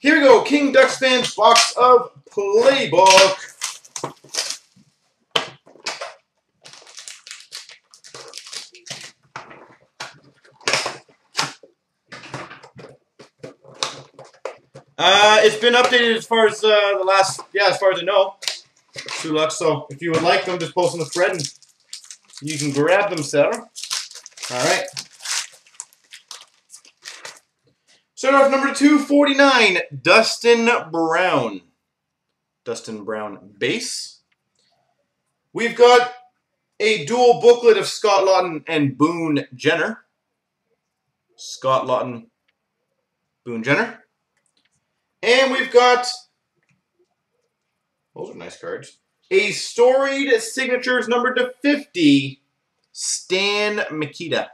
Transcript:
Here we go, KingsDucksFan box of playbook. It's been updated as far as the last, as far as I know. True luck. So if you would like them, just post on the thread and you can grab them, Sarah. All right. Start off number 249, Dustin Brown. Dustin Brown base. We've got a dual booklet of Scott Lawton and Boone Jenner. Scott Lawton, Boone Jenner. And we've got, those are nice cards, a storied signatures numbered to 50, Stan Mikita.